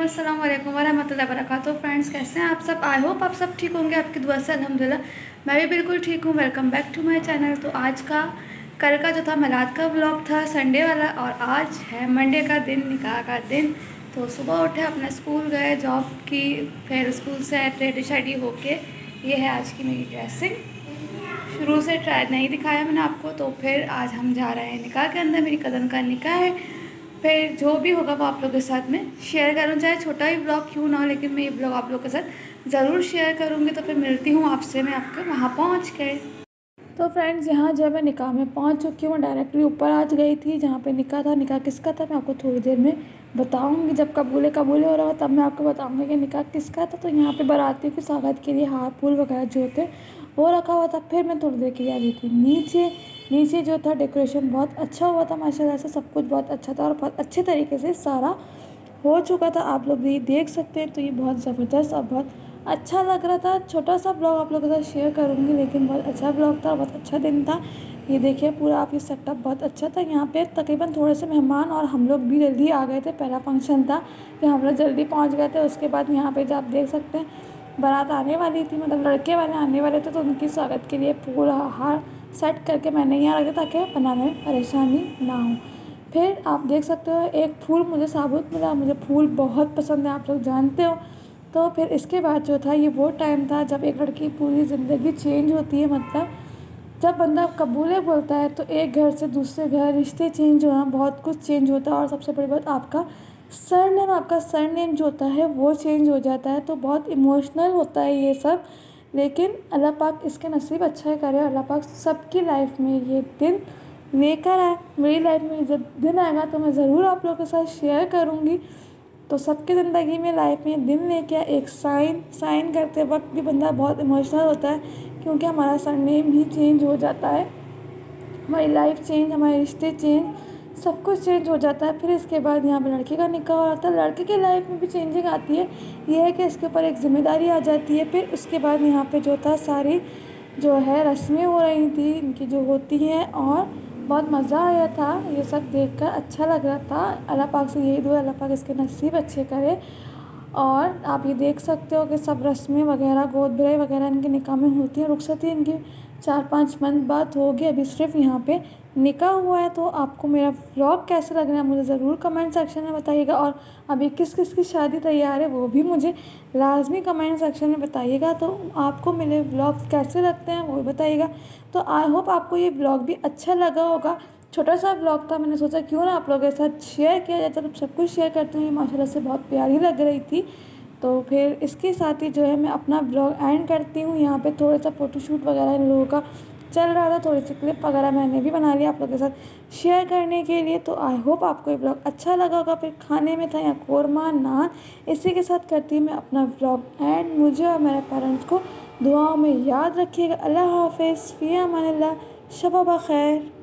वालेकुम अस्सलाम वालेकुम वरहमतुल्लाहि वबरकातुहू। फ्रेंड्स, कैसे हैं आप सब? आई होप आप सब ठीक होंगे। आपकी दुआ से अल्हम्दुलिल्लाह मैं भी बिल्कुल ठीक हूँ। Welcome back to my channel. तो आज का कल का जो था मिलाद का व्लॉग था संडे वाला, और आज है मंडे का दिन, निकाह का दिन। तो सुबह उठे, अपना स्कूल गए, जॉब की, फिर स्कूल से रेडी शेडी होके ये है आज की मेरी ड्रेसिंग। शुरू से ट्राई नहीं दिखाया मैंने आपको। तो फिर आज हम जा रहे हैं निकाह के अंदर, मेरी कज़न का निकाह है। फिर जो भी होगा वो आप लोगों के साथ मैं शेयर करूँ, चाहे छोटा ही ब्लॉग क्यों ना हो, लेकिन मैं ये ब्लॉग आप लोगों के साथ ज़रूर शेयर करूँगी। तो फिर मिलती हूँ आपसे मैं आपके वहाँ पहुँच के। तो फ्रेंड्स, यहाँ जो है मैं निकाह में पहुँच चुकी हूँ। डायरेक्टली ऊपर आज गई थी जहाँ पे निकाह था। निकाह किसका था मैं आपको थोड़ी देर में बताऊँगी। जब कबूल हो रहा हो तब मैं आपको बताऊँगी कि निकाह किसका था। तो यहाँ पे बारातियों के स्वागत के लिए हार फूल वगैरह जो होते वो रखा हुआ था। फिर मैं थोड़ी देर के लिए आ गई थी नीचे। जो था डेकोरेशन बहुत अच्छा हुआ था माशाल्लाह से, सब कुछ बहुत अच्छा था और बहुत अच्छे तरीके से सारा हो चुका था। आप लोग ये देख सकते हैं। तो ये बहुत ज़बरदस्त और बहुत अच्छा लग रहा था। छोटा सा ब्लॉग आप लोगों के साथ शेयर करूँगी, लेकिन बहुत अच्छा ब्लॉग था, बहुत अच्छा दिन था। ये देखिए पूरा आपकी सेटअप बहुत अच्छा था। यहाँ पे तकरीबन थोड़े से मेहमान और हम लोग भी जल्दी आ गए थे। पहला फंक्शन था कि हम लोग जल्दी पहुँच गए थे। उसके बाद यहाँ पे जो आप देख सकते हैं बारात आने वाली थी, मतलब लड़के वाले आने वाले थे। तो उनके स्वागत के लिए पूरा हार सेट करके मैंने यहाँ रखा ताकि बनाने में परेशानी ना हो। फिर आप देख सकते हो एक फूल मुझे साबुत मिला। मुझे फूल बहुत पसंद है, आप लोग जानते हो। तो फिर इसके बाद जो था ये वो टाइम था जब एक लड़की पूरी ज़िंदगी चेंज होती है। मतलब जब बंदा कबूले बोलता है तो एक घर से दूसरे घर रिश्ते चेंज होना, बहुत कुछ चेंज होता है। और सबसे बड़ी बात आपका सरनेम, आपका सरनेम जो होता है वो चेंज हो जाता है। तो बहुत इमोशनल होता है ये सब, लेकिन अल्लाह पाक इसके नसीब अच्छा करे। अल्लाह पाक सबकी लाइफ में ये दिन लेकर आए। मेरी लाइफ में जब दिन आएगा तो मैं ज़रूर आप लोगों के साथ शेयर करूँगी। तो सबकी ज़िंदगी में लाइफ में दिन लेके एक साइन करते वक्त भी बंदा बहुत इमोशनल होता है, क्योंकि हमारा सरनेम भी चेंज हो जाता है, हमारी लाइफ चेंज, हमारे रिश्ते चेंज, सब कुछ चेंज हो जाता है। फिर इसके बाद यहाँ पे लड़के का निकाह हो जाता है। लड़के की लाइफ में भी चेंजिंग आती है, यह है कि इसके ऊपर एक ज़िम्मेदारी आ जाती है। फिर उसके बाद यहाँ पर जो था सारी जो है रस्में हो रही थी इनकी जो होती हैं, और बहुत मज़ा आया था। ये सब देखकर अच्छा लग रहा था। अल्लाह पाक से यही दुआ, अल्लाह पाक इसके नसीब अच्छे करे। और आप ये देख सकते हो कि सब रस्में वगैरह, गोद भराई वगैरह इनके निकाह में होती हैं। रुखसती इनकी 4-5 मंथ बाद होगी, अभी सिर्फ यहाँ पे निकाह हुआ है। तो आपको मेरा व्लॉग कैसे लग रहा है मुझे ज़रूर कमेंट सेक्शन में बताइएगा, और अभी किस किस की शादी तैयार है वो भी मुझे लाजमी कमेंट सेक्शन में बताइएगा। तो आपको मेरे व्लॉग कैसे लगते हैं वो बताइएगा। तो आई होप आपको ये व्लॉग भी अच्छा लगा होगा। छोटा सा व्लॉग था, मैंने सोचा क्यों ना आप लोगों के साथ शेयर किया जाए। चलो सब कुछ शेयर करते हैं। माशाल्लाह से बहुत प्यारी लग रही थी। तो फिर इसके साथ ही जो है मैं अपना ब्लॉग एंड करती हूँ। यहाँ पे थोड़ा सा फ़ोटोशूट वगैरह इन लोगों का चल रहा था, थोड़ी सी क्लिप वगैरह मैंने भी बना लिया आप लोगों के साथ शेयर करने के लिए। तो आई होप आपको ये ब्लॉग अच्छा लगा होगा। फिर खाने में था यहाँ कोरमा, नान। इसी के साथ करती हूँ मैं अपना ब्लॉग एंड। मुझे और मेरे पेरेंट्स को दुआओं में याद रखिएगा। अल्लाह हाफिज़, फ़ी अमान अल्लाह, शब खैर।